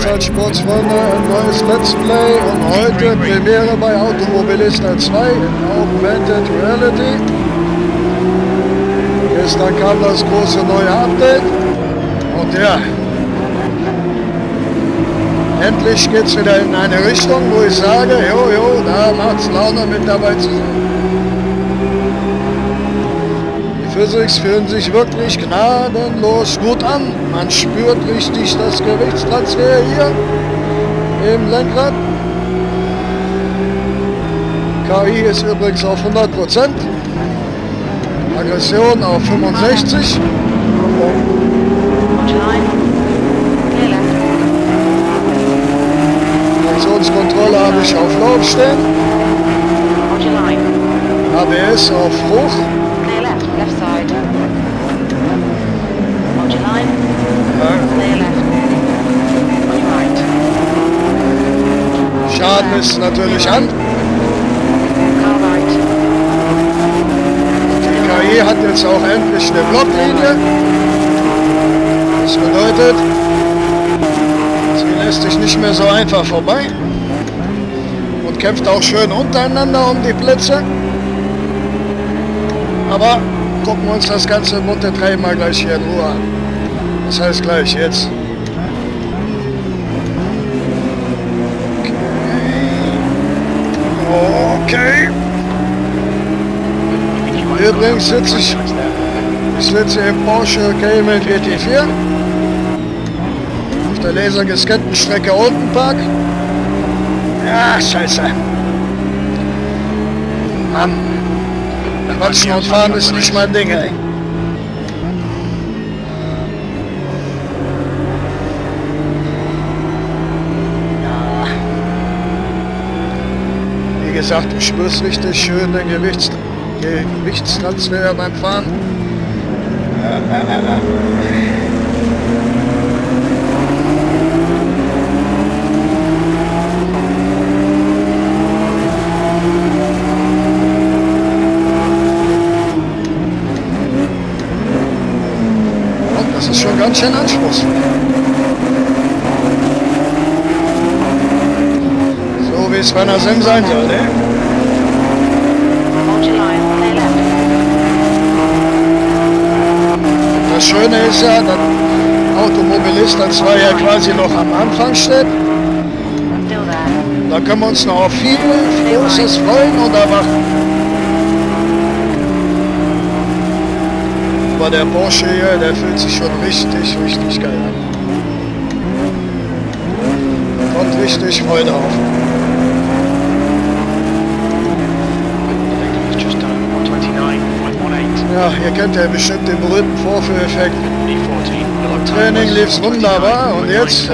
Freizeitsportfreunde, ein neues Let's Play und heute Premiere bei Automobilista 2 in Augmented Reality. Gestern kam das große neue Update und ja, endlich geht es wieder in eine Richtung, wo ich sage, jo, da macht es Laune mit dabei zu sein. Die Physics fühlen sich wirklich gnadenlos gut an. Man spürt richtig das Gewichtstransfer hier im Lenkrad. KI ist übrigens auf 100%, Aggression auf 65%. Kontrolle habe ich auf Lauf stehen, ABS auf Hoch, Schaden ist natürlich an. Die KI hat jetzt auch endlich eine Blocklinie, das bedeutet, sie lässt sich nicht mehr so einfach vorbei. Kämpft auch schön untereinander um die Plätze. Aber gucken wir uns das ganze Monte3 mal gleich hier in Ruhe an. Das heißt gleich jetzt. Okay. Übrigens sitze im Porsche Cayman GT4. Auf der LaserScanned Strecke Oulton Park. Ah, scheiße. Mann, Quatschen und Fahren ist nicht mein Ding, ey. Ja. Wie gesagt, du spürst richtig schön den Gewichtstransfer beim Fahren. Das ist schon ganz schön anspruchsvoll. So wie es bei einer Sim sein soll, ne? Das Schöne ist ja, dass Automobilista 2 ja quasi noch am Anfang steht. Da können wir uns noch auf viel Großes freuen und erwarten. Aber der Porsche hier, der fühlt sich schon richtig geil an. Da kommt richtig Freude auf. Ja, ihr kennt ja bestimmt den berühmten Vorführeffekt. Training lief's wunderbar und jetzt,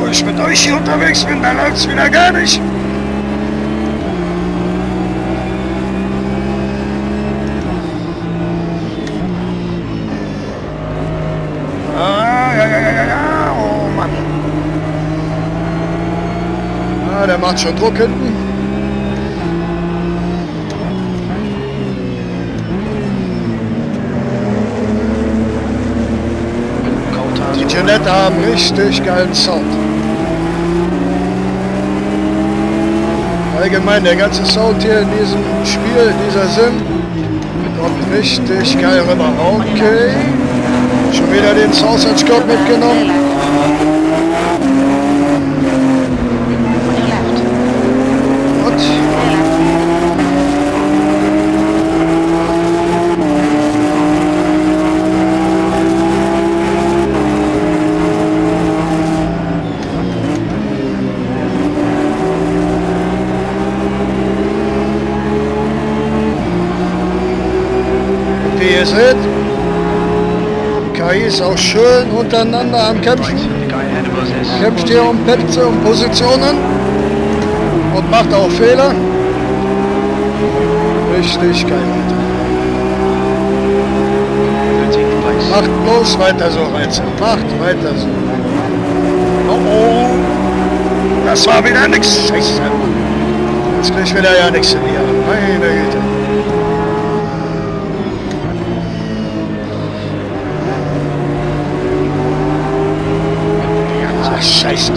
wo ich mit euch hier unterwegs bin, da läuft's wieder gar nicht. Der macht schon Druck hinten. Die Jeanette haben richtig geilen Sound. Allgemein, der ganze Sound hier in diesem Spiel, dieser Sim, kommt richtig geil rüber. Okay. Schon wieder den Sausage Cup mitgenommen. Wie ihr seht, die KI ist auch schön untereinander am Kämpfen. Kämpft hier um Plätze und Positionen und macht auch Fehler. Richtig geil. Macht bloß weiter so, Reize. Macht weiter so. Oh, das war wieder nichts. Jetzt krieg ich wieder ja nichts in hier. Meine Güte. Ah, scheiße.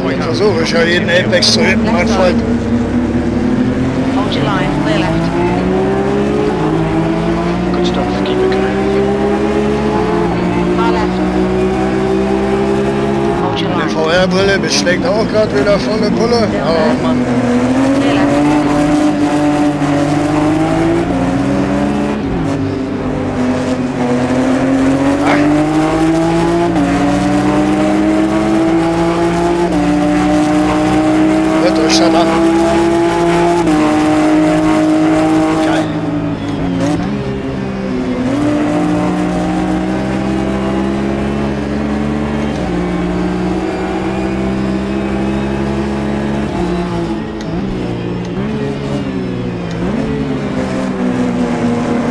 Ich versuche schon jeden Apex zu hitten, mein Freund. Die VR-Brille beschlägt auch gerade wieder volle Pulle. Oh Mann.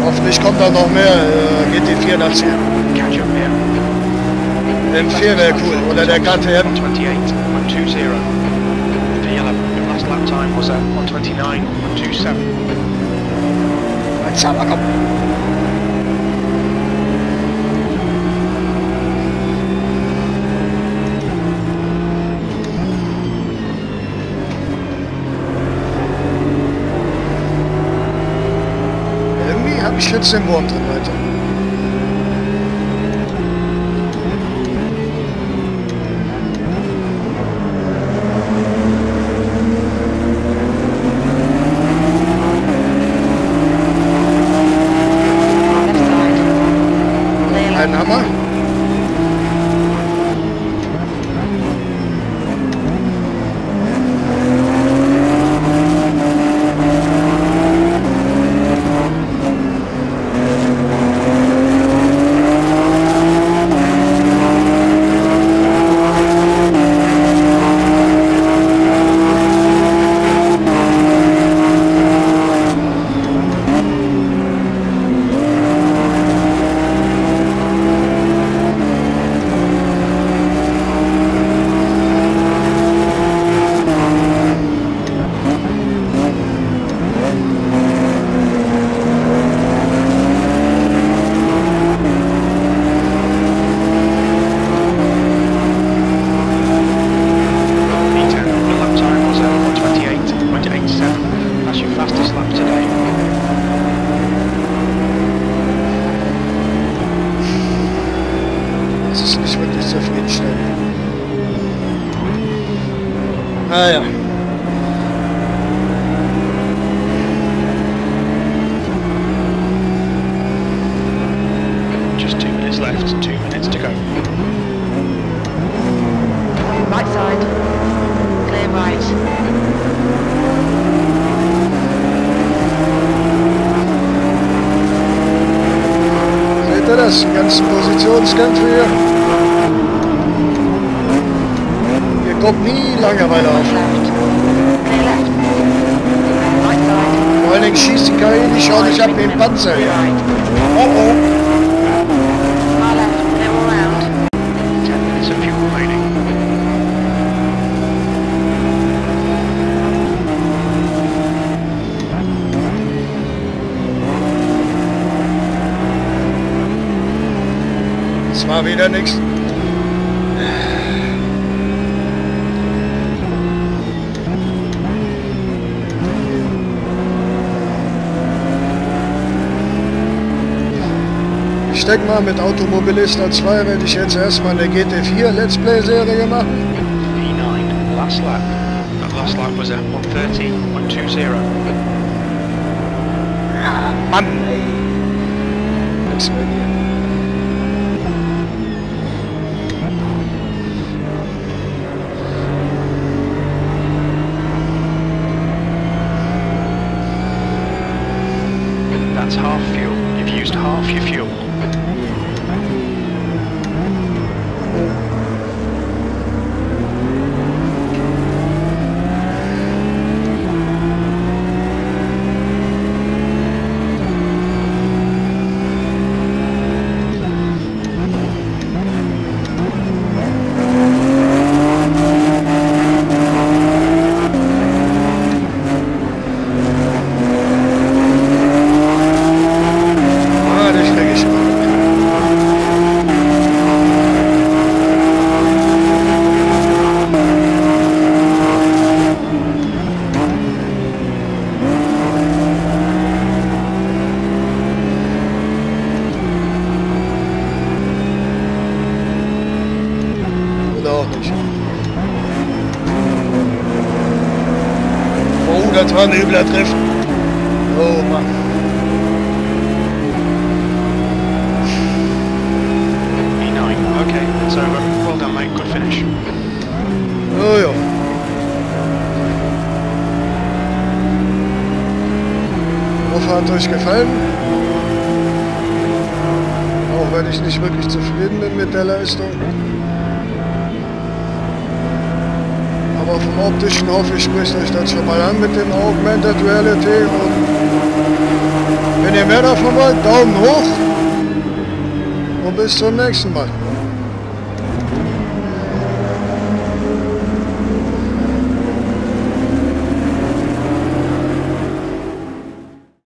Hoffentlich kommt da noch mehr GT4 dazu. M4 wäre cool, oder der KTM. Langsamer, komm. Irgendwie habe ich jetzt den Wurm drin, Leute. Naja. Just 2 minutes left, 2 minutes to go. Right side. Clear right. Seht ihr das? Den ganzen Positionskampf hier. Kommt nie Langeweile auf. Vor allen Dingen schießt die KI nicht ordentlich ab den Panzer her. Oh oh. Es war wieder nichts. Ich denke mal, mit Automobilista 2 werde ich jetzt erstmal eine GT4 Let's Play Serie machen. V9, last lap. That last lap was at 1:30, 1:20. Ah, Mann, ey. Let's play here. That's half fuel. You've used half your fuel. fahren, übler trifft. Oh Mann. E9, okay, it's over. Well done, mate, good finish. Oh ja. Mofa hat euch gefallen. Auch wenn ich nicht wirklich zufrieden bin mit der Leistung. Aber vom Optischen hoffe ich, spricht euch das schon mal an mit dem Augmented Reality. Und wenn ihr mehr davon wollt, Daumen hoch und bis zum nächsten Mal.